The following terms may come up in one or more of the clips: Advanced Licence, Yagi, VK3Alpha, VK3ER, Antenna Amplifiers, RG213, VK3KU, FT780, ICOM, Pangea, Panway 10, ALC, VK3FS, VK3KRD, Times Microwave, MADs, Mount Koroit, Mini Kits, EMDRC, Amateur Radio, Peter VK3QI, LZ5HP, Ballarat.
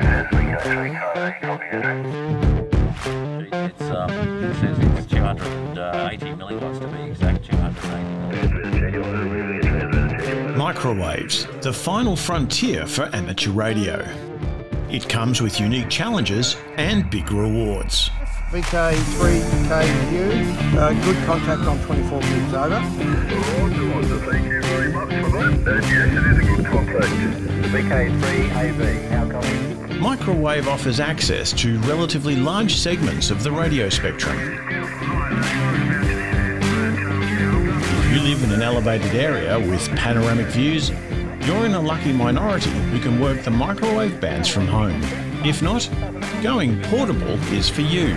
It says it's 280 milliwatts to be exact, 280 milliwatts. Microwaves, the final frontier for amateur radio. It comes with unique challenges and big rewards. VK3KU, good contact on 24 meters over. Thank you very much for that. Yes, it is a good contact. VK3AB, now coming. Microwave offers access to relatively large segments of the radio spectrum. If you live in an elevated area with panoramic views, you're in a lucky minority who can work the microwave bands from home. If not, going portable is for you.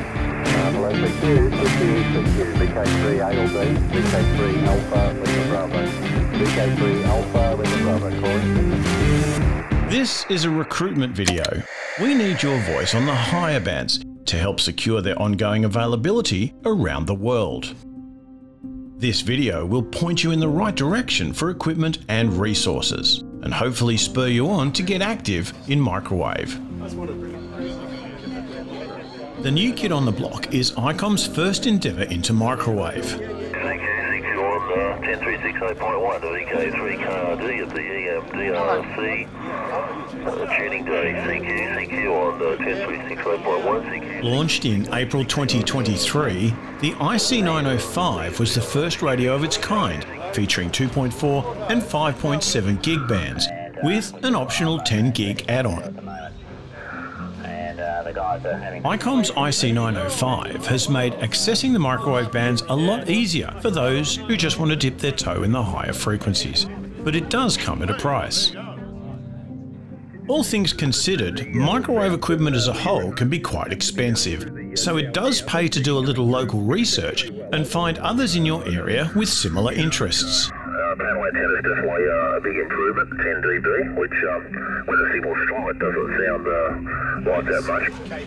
VK3ALB, VK3Alpha, Bravo, VK3Alpha. This is a recruitment video. We need your voice on the higher bands to help secure their ongoing availability around the world. This video will point you in the right direction for equipment and resources, and hopefully spur you on to get active in microwave. The new kid on the block is ICOM's first endeavour into microwave. Thank you on 10360.1 to VK3KRD at the EMDRC tuning day. Thank you on 10360.1. Launched in April 2023, the IC905 was the first radio of its kind, featuring 2.4 and 5.7 gig bands, with an optional 10 gig add-on. ICOM's IC905 has made accessing the microwave bands a lot easier for those who just want to dip their toe in the higher frequencies, but it does come at a price. All things considered, microwave equipment as a whole can be quite expensive, so it does pay to do a little local research and find others in your area with similar interests. Panway 10 is definitely a big improvement, 10 dB, which when the signal's strong it doesn't sound like that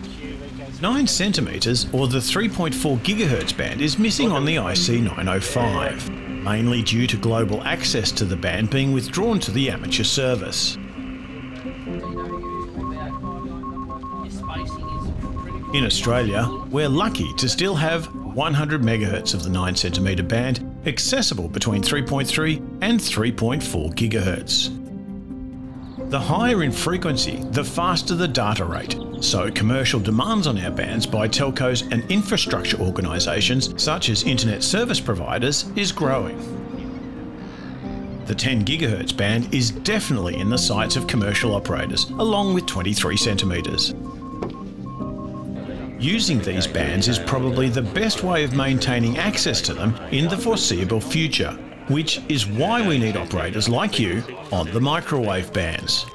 much. 9 centimetres or the 3.4 GHz band is missing on the IC905, mainly due to global access to the band being withdrawn to the amateur service. In Australia, we're lucky to still have 100 MHz of the 9 cm band accessible between 3.3 and 3.4 GHz. The higher in frequency, the faster the data rate, so commercial demands on our bands by telcos and infrastructure organisations such as internet service providers is growing. The 10 GHz band is definitely in the sights of commercial operators, along with 23 centimetres. Using these bands is probably the best way of maintaining access to them in the foreseeable future, which is why we need operators like you on the microwave bands.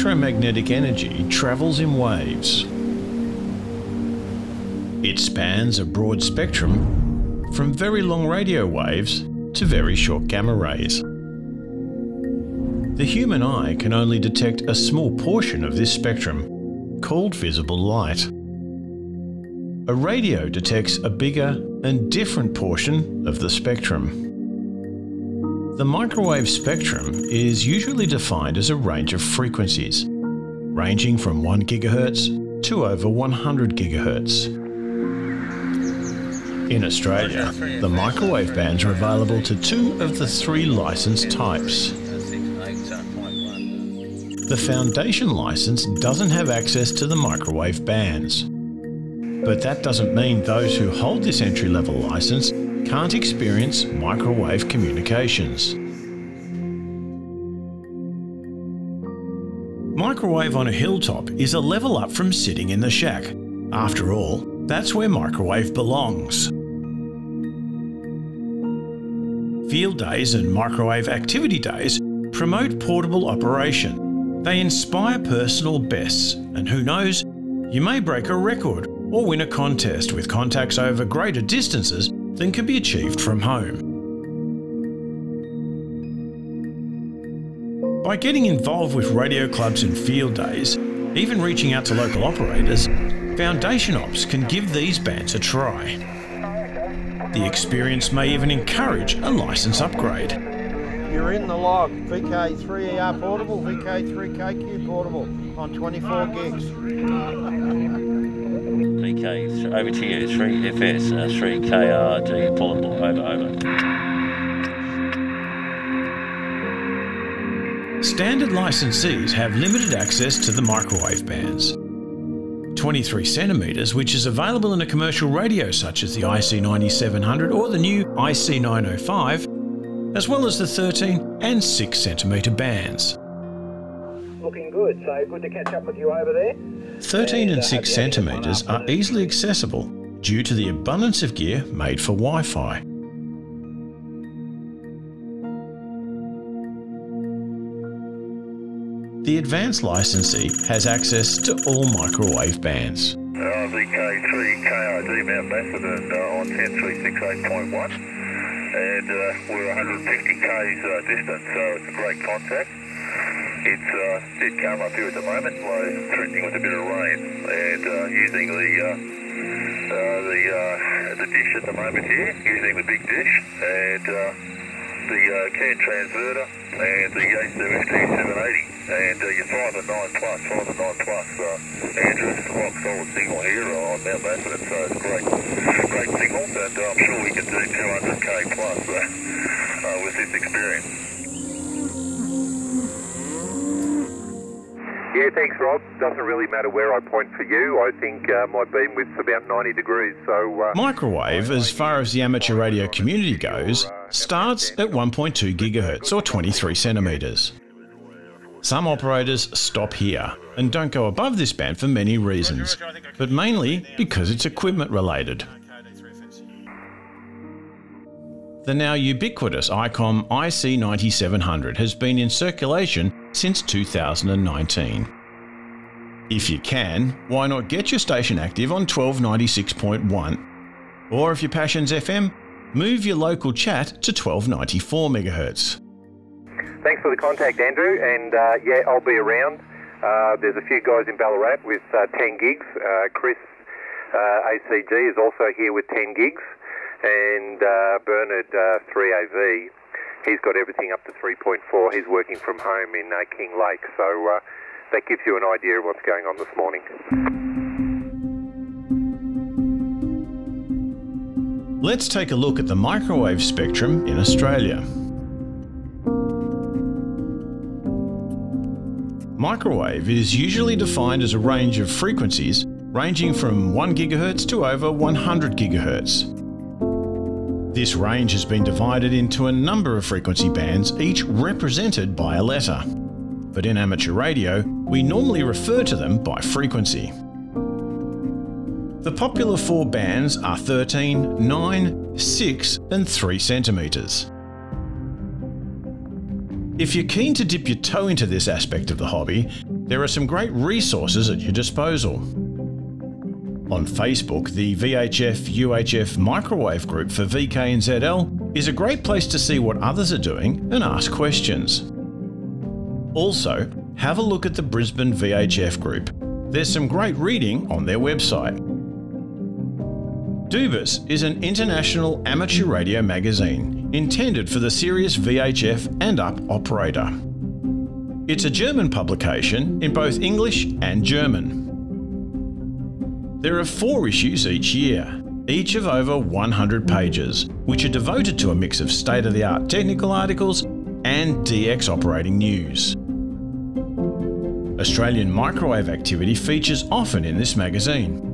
Electromagnetic energy travels in waves. It spans a broad spectrum from very long radio waves to very short gamma rays. The human eye can only detect a small portion of this spectrum, called visible light. A radio detects a bigger and different portion of the spectrum. The microwave spectrum is usually defined as a range of frequencies, ranging from 1 GHz to over 100 GHz. In Australia, the microwave bands are available to 2 of the 3 licence types. The Foundation licence doesn't have access to the microwave bands, but that doesn't mean those who hold this entry-level licence can't experience microwave communications. Microwave on a hilltop is a level up from sitting in the shack. After all, that's where microwave belongs. Field days and microwave activity days promote portable operation. They inspire personal bests, and who knows, You may break a record or win a contest with contacts over greater distances than can be achieved from home. By getting involved with radio clubs and field days, even reaching out to local operators, Foundation Ops can give these bands a try. The experience may even encourage a licence upgrade. You're in the log, VK3ER portable, VK3KQ portable on 24 gigs. VK, over to you, 3FS, 3KRD portable, over. Standard licensees have limited access to the microwave bands. 23 centimetres, which is available in a commercial radio such as the IC9700 or the new IC905, as well as the 13 and 6 centimetre bands. Looking good, so good to catch up with you over there. 13 and 6 centimetres are easily accessible due to the abundance of gear made for Wi-Fi. The advanced licensee has access to all microwave bands. VK3KRD Mount Macedon on 10368.1, and we're 150 k's distant, so it's a great contact. It did come up here at the moment, threatening with a bit of rain, and using the dish at the moment here, using the big dish, and the CAN transverter and the Yaesu FT780. And your 5 and 9 plus, address rock solid signal here on Mount Macedon, so it's great signal, and I'm sure we can do 200k plus with this experience. Yeah, thanks Rob. Doesn't really matter where I point for you. I think my beam width's about 90 degrees, so... microwave, as far as the amateur radio community goes, starts at 1.2 gigahertz or 23 centimetres. Some operators stop here and don't go above this band for many reasons, but mainly because it's equipment related. The now ubiquitous ICOM IC9700 has been in circulation since 2019. If you can, why not get your station active on 1296.1, or if your passion's FM, move your local chat to 1294 MHz. Thanks for the contact, Andrew, and yeah, I'll be around. There's a few guys in Ballarat with 10 gigs. Chris ACG is also here with 10 gigs, and Bernard 3AV, he's got everything up to 3.4. He's working from home in King Lake, so that gives you an idea of what's going on this morning. Let's take a look at the microwave spectrum in Australia. Microwave is usually defined as a range of frequencies ranging from 1 GHz to over 100 GHz. This range has been divided into a number of frequency bands, each represented by a letter. But in amateur radio, we normally refer to them by frequency. The popular four bands are 13, 9, 6 and 3 centimetres. If you're keen to dip your toe into this aspect of the hobby, there are some great resources at your disposal. On Facebook, the VHF-UHF Microwave Group for VK and ZL is a great place to see what others are doing and ask questions. Also, have a look at the Brisbane VHF Group. There's some great reading on their website. Dubus is an international amateur radio magazine intended for the serious VHF and up operator. It's a German publication in both English and German. There are 4 issues each year, each of over 100 pages, which are devoted to a mix of state-of-the-art technical articles and DX operating news. Australian microwave activity features often in this magazine.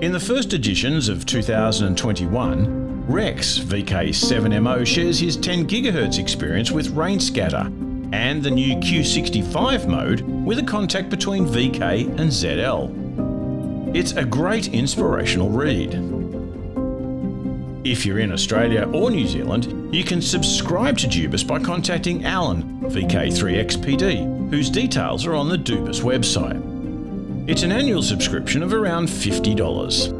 In the first editions of 2021, Rex VK7MO shares his 10 GHz experience with rain scatter and the new Q65 mode with a contact between VK and ZL. It's a great inspirational read. If you're in Australia or New Zealand, you can subscribe to Dubus by contacting Alan VK3XPD, whose details are on the Dubus website. It's an annual subscription of around $50.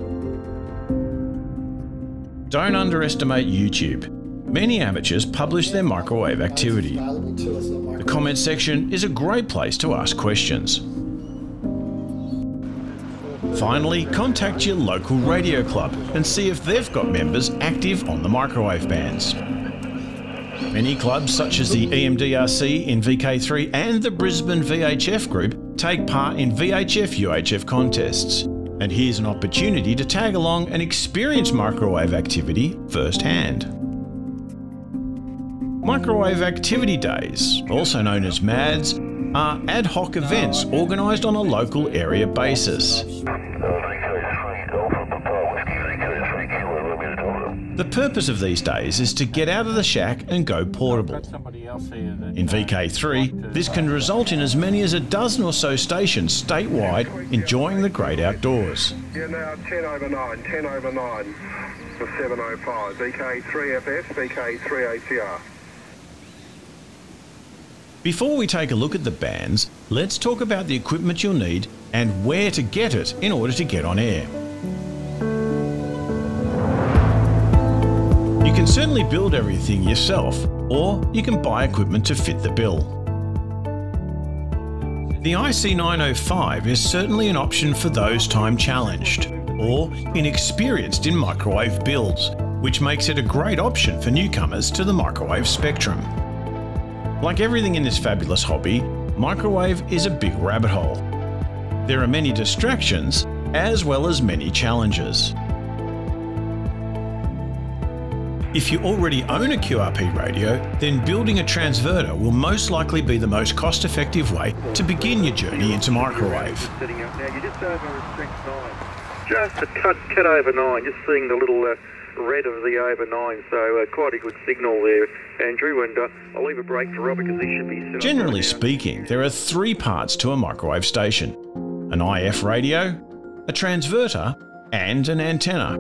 Don't underestimate YouTube. Many amateurs publish their microwave activity. The comment section is a great place to ask questions. Finally, contact your local radio club and see if they've got members active on the microwave bands. Many clubs such as the EMDRC in VK3 and the Brisbane VHF Group take part in VHF-UHF contests. And here's an opportunity to tag along and experience microwave activity firsthand. Microwave Activity Days, also known as MADs, are ad hoc events organised on a local area basis. The purpose of these days is to get out of the shack and go portable. In VK3, this can result in as many as a dozen or so stations statewide enjoying the great outdoors. You're now 10 over 9 for 705, VK3FS, VK3ACR. Before we take a look at the bands, let's talk about the equipment you'll need and where to get it in order to get on air. You can certainly build everything yourself, or you can buy equipment to fit the bill. The IC905 is certainly an option for those time challenged or inexperienced in microwave builds, which makes it a great option for newcomers to the microwave spectrum. Like everything in this fabulous hobby, microwave is a big rabbit hole. There are many distractions as well as many challenges. If you already own a QRP radio, then building a transverter will most likely be the most cost-effective way to begin your journey into microwave. Just a cut over 9, just seeing the little red of the over 9, so quite a good signal there, Andrew, and I'll leave a break for Robert because he should be... Generally speaking, there are three parts to a microwave station: an IF radio, a transverter and an antenna.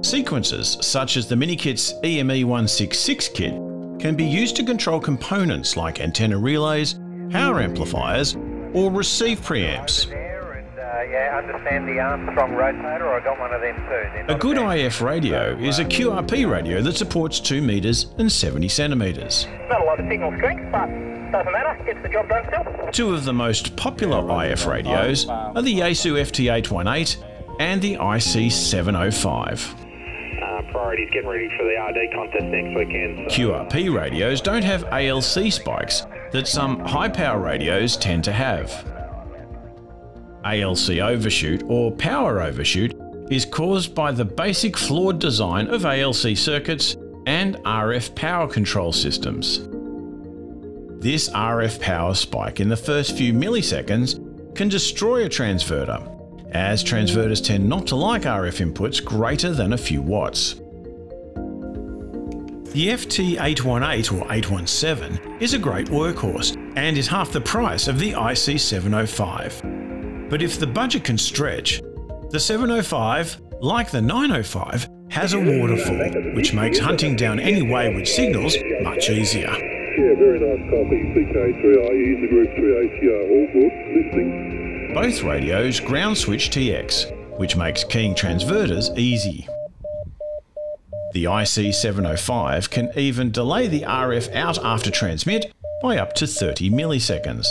Sequences such as the Mini Kits EME166 kit can be used to control components like antenna relays, power amplifiers or receive preamps. Yeah, understand the Armstrong rotator, or I got one of them too. A good IF radio is a QRP radio that supports 2 metres and 70 centimetres. Not a lot of signal strength, but doesn't matter, gets the job done still. Two of the most popular IF radios are the Yaesu FT-818 and the IC705. Priorities getting ready for the RD contest next weekend. So. QRP radios don't have ALC spikes that some high-power radios tend to have. ALC overshoot or power overshoot is caused by the basic flawed design of ALC circuits and RF power control systems. This RF power spike in the first few milliseconds can destroy a transverter, as transverters tend not to like RF inputs greater than a few watts. The FT818 or 817 is a great workhorse and is half the price of the IC705. But if the budget can stretch, the 705, like the 905, has a waterfall, which makes hunting down any wayward signals much easier. Yeah, very nice copy. VK3IE, the Group 3ACR, all good, listening. Both radios ground switch TX, which makes keying transverters easy. The IC705 can even delay the RF out after transmit by up to 30 milliseconds.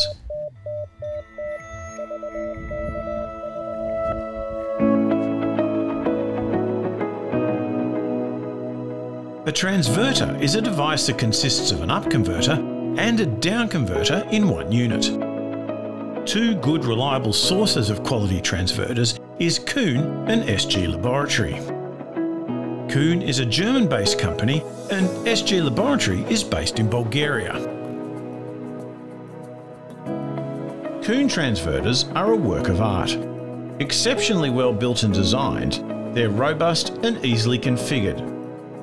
A transverter is a device that consists of an up converter and a down converter in one unit. Two good reliable sources of quality transverters is Kuhne and SG Laboratory. Kuhne is a German-based company and SG Laboratory is based in Bulgaria. Kuhne transverters are a work of art. Exceptionally well built and designed, they're robust and easily configured.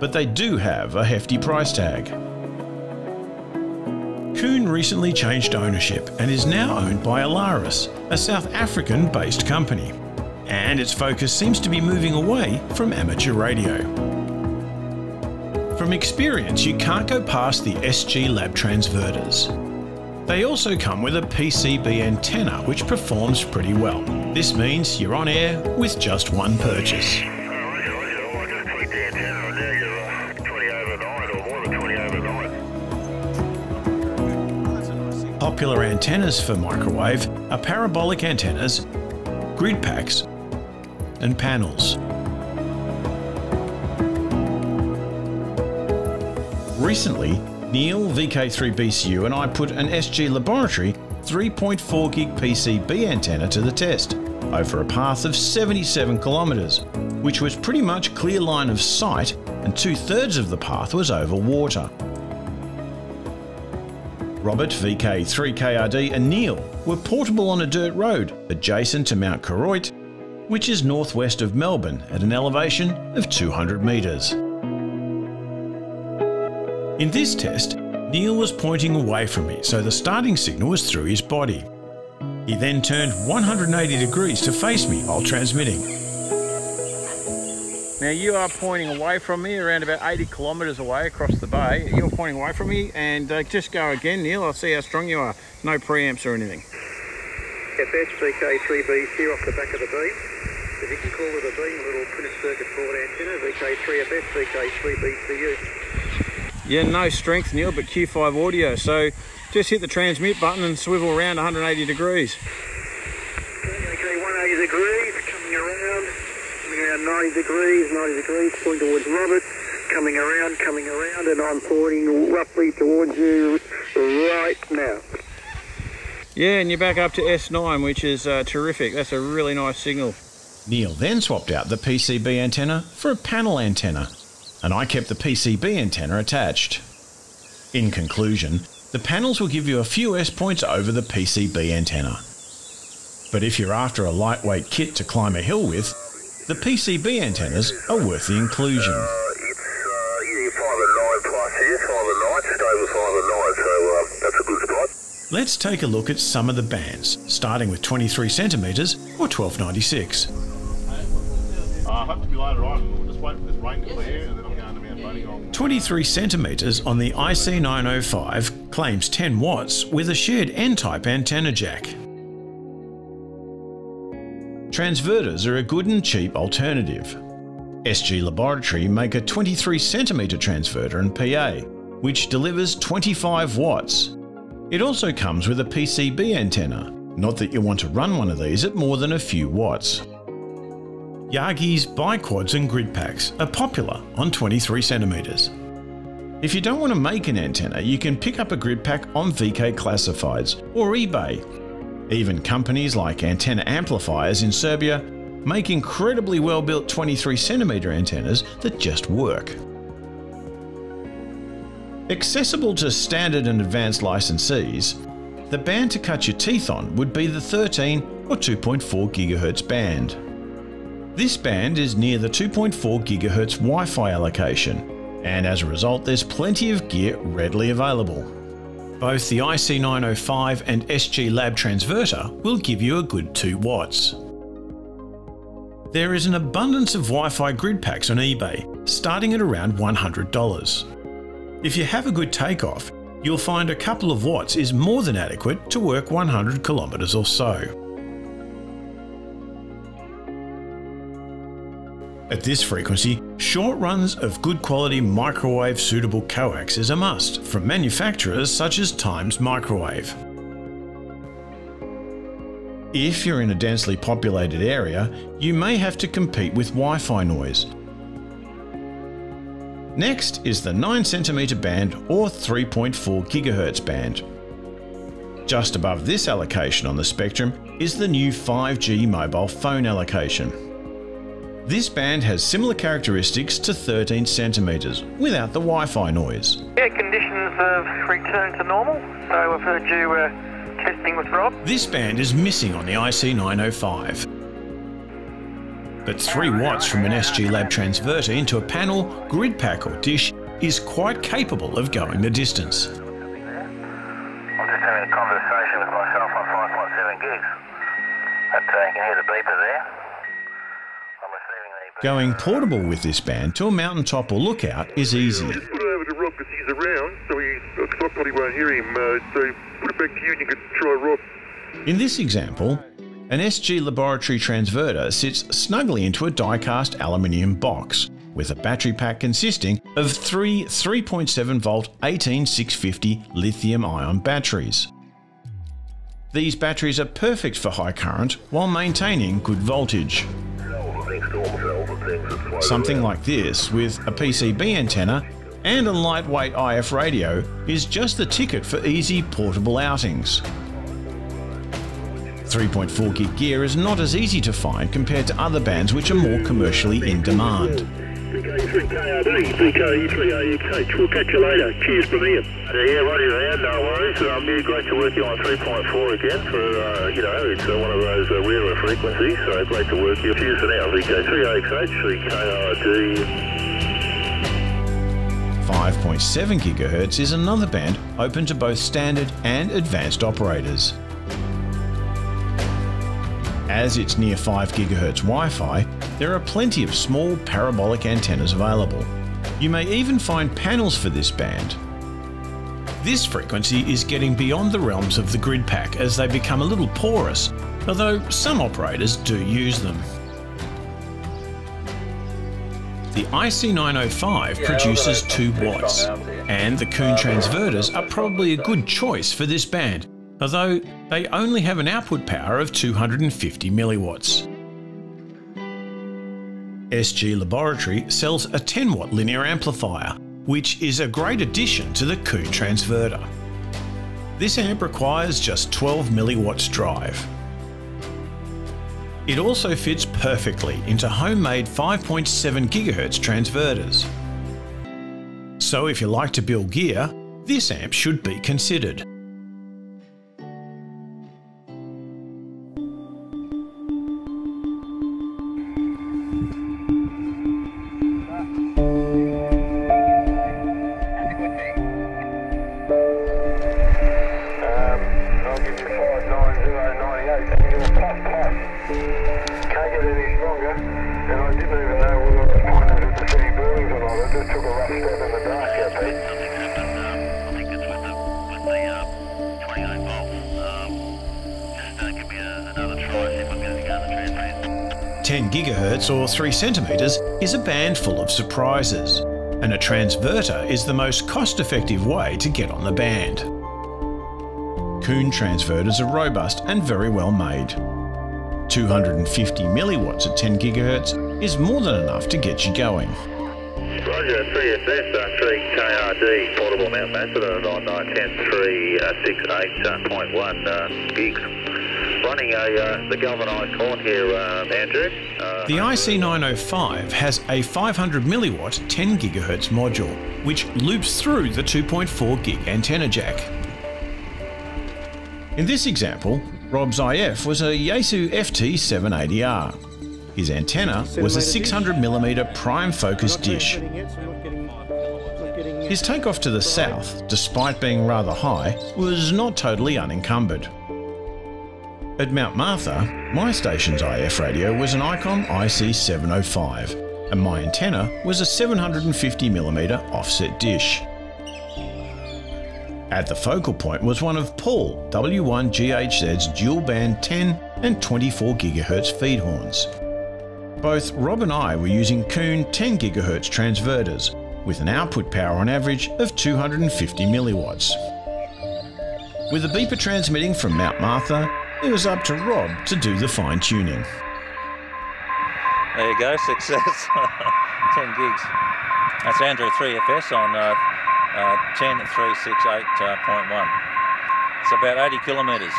But they do have a hefty price tag. Kuhne recently changed ownership and is now owned by Alaris, a South African-based company, and its focus seems to be moving away from amateur radio. From experience, you can't go past the SG Lab transverters. They also come with a PCB antenna, which performs pretty well. This means you're on air with just one purchase. Popular antennas for microwave are parabolic antennas, grid packs and panels. Recently, Neil VK3BCU and I put an SG Laboratory 3.4 gig PCB antenna to the test over a path of 77 kilometres, which was pretty much clear line of sight, and 2/3 of the path was over water. Robert, VK3KRD and Neil were portable on a dirt road adjacent to Mount Koroit, which is northwest of Melbourne at an elevation of 200 metres. In this test, Neil was pointing away from me, so the starting signal was through his body. He then turned 180 degrees to face me while transmitting. Now you are pointing away from me, around about 80 kilometres away across the bay. You're pointing away from me, and just go again, Neil. I'll see how strong you are. No preamps or anything. FS VK3BCU off the back of the beam. If you can call it a beam, a little printed circuit board antenna. VK3FS VK3BCU. Yeah, no strength, Neil, but Q5 audio. So just hit the transmit button and swivel around 180 degrees. Okay, 180 degrees, coming around. 90 degrees, 90 degrees, pointing towards Robert, coming around, and I'm pointing roughly towards you right now. Yeah, and you're back up to S9, which is terrific. That's a really nice signal. Neil then swapped out the PCB antenna for a panel antenna, and I kept the PCB antenna attached. In conclusion, the panels will give you a few S points over the PCB antenna. But if you're after a lightweight kit to climb a hill with, the PCB antennas are worth the inclusion. It's 5 and 9 plus here, 5 and 9, just over 5 and 9, so that's a good spot. Let's take a look at some of the bands, starting with 23 centimetres or 1296. I hope to be later on, we'll just wait for this rain to clear and then I'm going to be unloading on. 23 centimetres on the IC905 claims 10 watts with a shared N-type antenna jack. Transverters are a good and cheap alternative. SG Laboratory make a 23 cm transverter and PA, which delivers 25 watts. It also comes with a PCB antenna, not that you want to run one of these at more than a few watts. Yagi's biquads and grid packs are popular on 23 cm. If you don't want to make an antenna, you can pick up a grid pack on VK Classifieds or eBay. Even companies like Antenna Amplifiers in Serbia make incredibly well-built 23 cm antennas that just work. Accessible to standard and advanced licensees, the band to cut your teeth on would be the 13 or 2.4 GHz band. This band is near the 2.4 GHz Wi-Fi allocation, and as a result there's plenty of gear readily available. Both the IC905 and SG Lab transverter will give you a good 2 watts. There is an abundance of Wi-Fi grid packs on eBay, starting at around $100. If you have a good takeoff, you'll find a couple of watts is more than adequate to work 100 kilometres or so. At this frequency, short runs of good quality microwave suitable coax is a must from manufacturers such as Times Microwave. If you're in a densely populated area, you may have to compete with Wi-Fi noise. Next is the 9 cm band or 3.4 GHz band. Just above this allocation on the spectrum is the new 5G mobile phone allocation. This band has similar characteristics to 13 cm, without the Wi-Fi noise. Yeah, conditions have returned to normal, so I've heard you were testing with Rob. This band is missing on the IC905. But 3 watts from an SG Lab transverter into a panel, grid pack or dish is quite capable of going the distance. I'm just having a conversation with myself on 5.7 gigs, but you can hear the beeper there. Going portable with this band to a mountaintop or lookout is easy. Just put it over to Rob because he's around, so I probably won't hear him, so put it back to you and you can try Rob. In this example, An SG Laboratory transverter sits snugly into a die-cast aluminium box, with a battery pack consisting of three 3.7-volt 18650 lithium-ion batteries. These batteries are perfect for high current while maintaining good voltage. Something like this, with a PCB antenna and a lightweight IF radio, is just the ticket for easy portable outings. 3.4 gig gear is not as easy to find compared to other bands which are more commercially in demand. VK3KRD, VK3ACH, we'll catch you later. Cheers from here. Yeah, right around, no worries. I'm really great to work you on 3.4 again for, you know, it's one of those rarer frequencies, so great to work you. Cheers for now, VK3ACH, VKRD. 5.7 GHz is another band open to both standard and advanced operators. As it's near 5 GHz Wi-Fi, there are plenty of small parabolic antennas available. You may even find panels for this band. This frequency is getting beyond the realms of the grid pack as they become a little porous, although some operators do use them. The IC905 produces 2 watts, and the Kuhne transverters are probably a good choice for this band, although they only have an output power of 250 milliwatts. SG Laboratory sells a 10-watt linear amplifier, which is a great addition to the Kuhne transverter. This amp requires just 12 milliwatts drive. It also fits perfectly into homemade 5.7 GHz transverters. So if you like to build gear, this amp should be considered. Or 3 centimetres is a band full of surprises, and a transverter is the most cost-effective way to get on the band. Kuhne transverters are robust and very well made. 250 milliwatts at 10 GHz is more than enough to get you going. Roger, 3FS, 3KRD, portable Mount Macedon on 910 368.1 gigs. Running the galvanised horn here, Andrew. The IC905 has a 500 milliwatt 10 GHz module, which loops through the 2.4 gig antenna jack. In this example, Rob's IF was a Yaesu FT780R. His antenna was a 600mm prime focus dish. His takeoff to the south, despite being rather high, was not totally unencumbered. At Mount Martha, my station's IF radio was an ICOM IC705, and my antenna was a 750mm offset dish. At the focal point was one of Paul W1GHZ's dual band 10 and 24 GHz feed horns. Both Rob and I were using Kuhne 10 GHz transverters, with an output power on average of 250 milliwatts. With the beeper transmitting from Mount Martha, it was up to Rob to do the fine tuning. There you go, success. 10 gigs. That's Andrew 3FS on 10368.1. It's about 80 kilometres.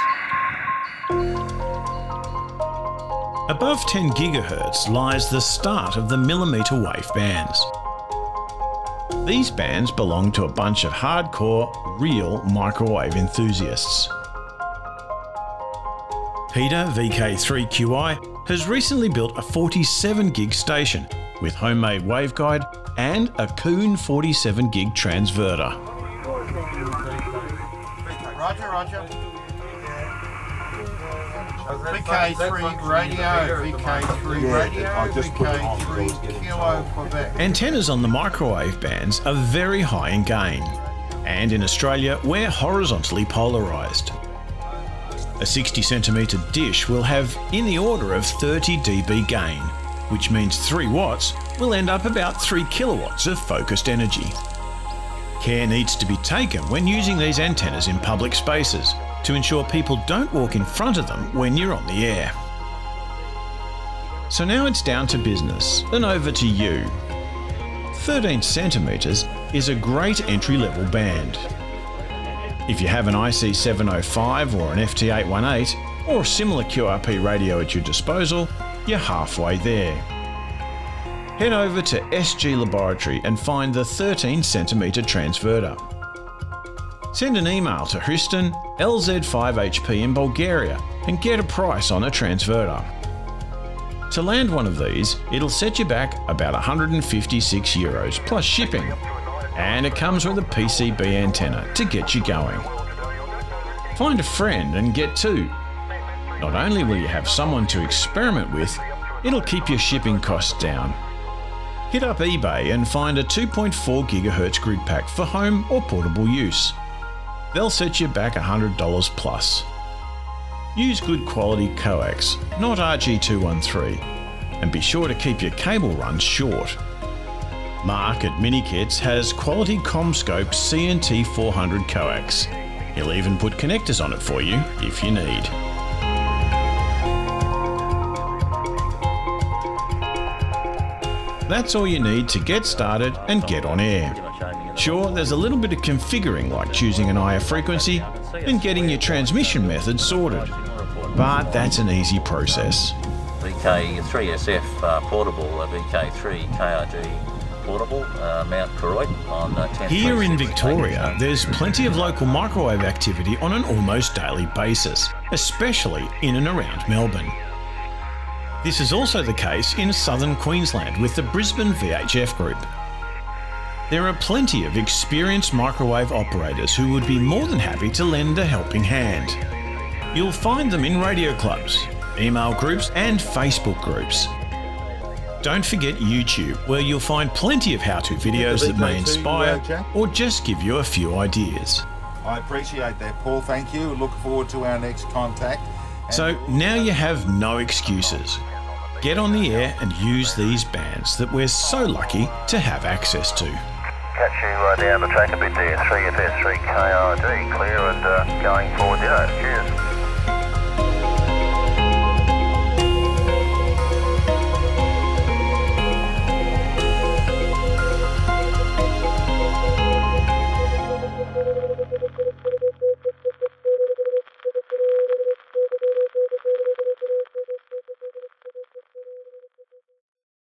Above 10 gigahertz lies the start of the millimetre wave bands. These bands belong to a bunch of hardcore, real microwave enthusiasts. Peter VK3QI has recently built a 47 gig station with homemade waveguide and a Kuhne 47 gig transverter. Roger, roger. VK3 radio, VK3 radio, VK3 Quebec. Antennas on the microwave bands are very high in gain, and in Australia we're horizontally polarised. A 60 centimetre dish will have in the order of 30 dB gain, which means 3 watts will end up about 3 kilowatts of focused energy. Care needs to be taken when using these antennas in public spaces to ensure people don't walk in front of them when you're on the air. So now it's down to business and over to you. 13 centimetres is a great entry-level band. If you have an IC905 or an FT818 or a similar QRP radio at your disposal, you're halfway there. Head over to SG Laboratory and find the 13 centimetre transverter. Send an email to Hriston, LZ5HP in Bulgaria and get a price on a transverter. To land one of these, it'll set you back about 156 euros plus shipping, and it comes with a PCB antenna to get you going. Find a friend and get two. Not only will you have someone to experiment with, it'll keep your shipping costs down. Hit up eBay and find a 2.4 GHz grid pack for home or portable use. They'll set you back $100 plus. Use good quality coax, not RG213, and be sure to keep your cable runs short. Mark at Mini Kits has quality ComScope CNT400 coax. He'll even put connectors on it for you if you need. That's all you need to get started and get on air. Sure, there's a little bit of configuring, like choosing an IF frequency and getting your transmission method sorted, but that's an easy process. VK3SF portable, VK3KRD portable, Mount Koroit on 10. Here in Victoria, there's plenty of local microwave activity on an almost daily basis, especially in and around Melbourne. This is also the case in southern Queensland with the Brisbane VHF Group. There are plenty of experienced microwave operators who would be more than happy to lend a helping hand. You'll find them in radio clubs, email groups and Facebook groups. Don't forget YouTube, where you'll find plenty of how-to videos that may inspire or just give you a few ideas. I appreciate that, Paul, thank you. Look forward to our next contact. So now you have no excuses. Get on the air and use these bands that we're so lucky to have access to. Catch you down the track a bit there, 3FS3KRD, clear and going forward, yeah, cheers.